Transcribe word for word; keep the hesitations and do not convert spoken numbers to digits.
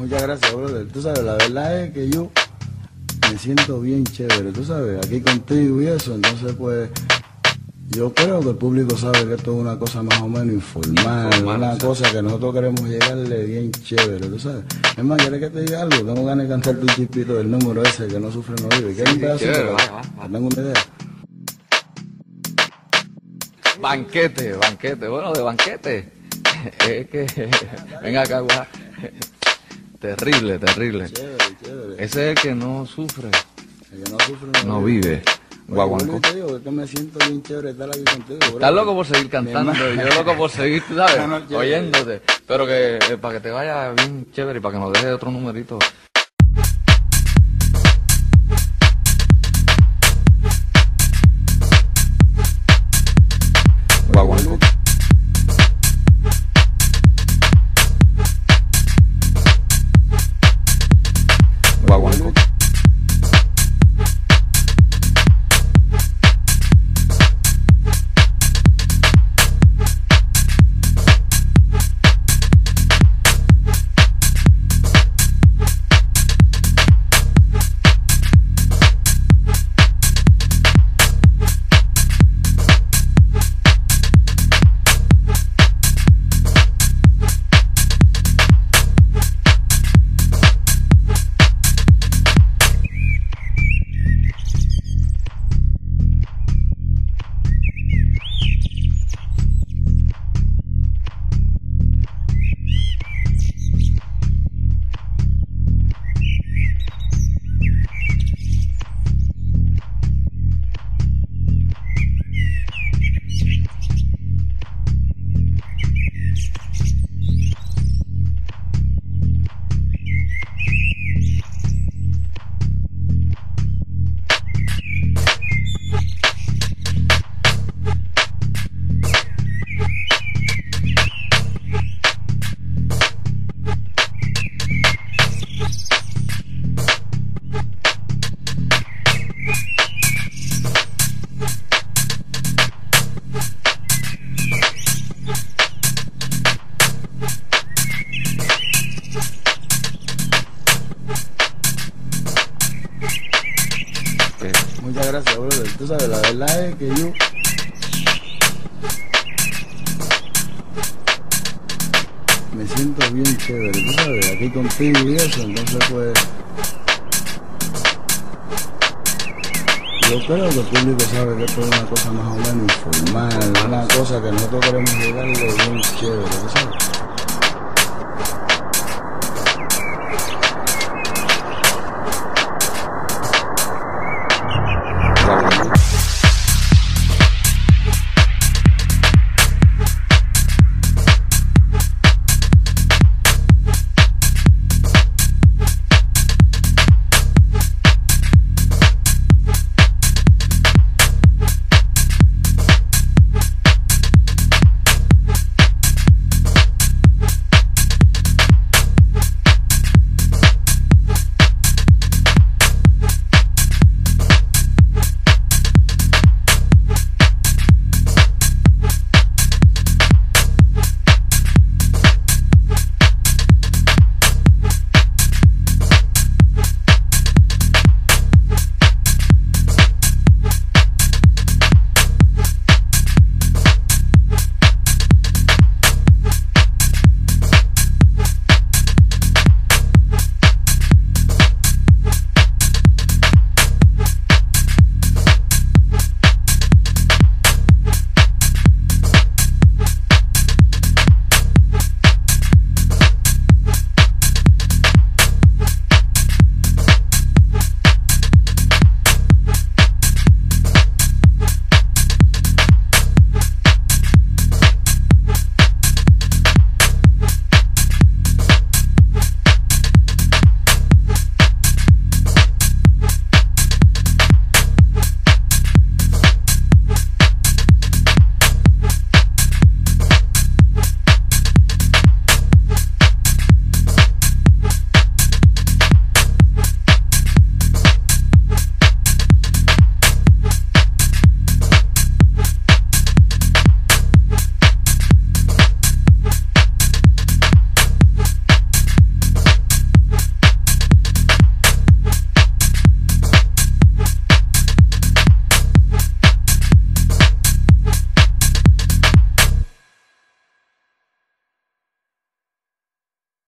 Muchas gracias, brother. Tú sabes, la verdad es que yo me siento bien chévere, tú sabes, aquí contigo y eso, entonces pues yo creo que el público sabe que esto es una cosa más o menos informal, informal una ¿sabes? cosa que nosotros queremos llegarle bien chévere, tú sabes. Es más, ¿quieres que te diga algo? Tengo ganas de cantarte un chispito del número ese, que no sufre, no vive. ¿Quieres un pedazo? Tengo una idea. Banquete, banquete, bueno, de banquete. Es que, venga acá, guaja. Terrible, terrible. Chévere, chévere. Ese es el que no sufre. El que no sufre no, no vive. vive. Guaguancó. Yo te digo, es que me siento bien chévere estar aquí contigo. Bro. Estás loco por seguir cantando, yo loco por seguir, ¿sabes? No, no, oyéndote. Pero que eh, para que te vaya bien chévere y para que nos dejes otro numerito. Guaguancó. Guaguancó. Muchas gracias, brother. Tú sabes, la verdad es que yo... me siento bien chévere, tú sabes, aquí contigo y eso, entonces pues... yo creo que el público sabe que esto es una cosa más o menos informal, una cosa que nosotros queremos llegarle bien chévere, tú sabes.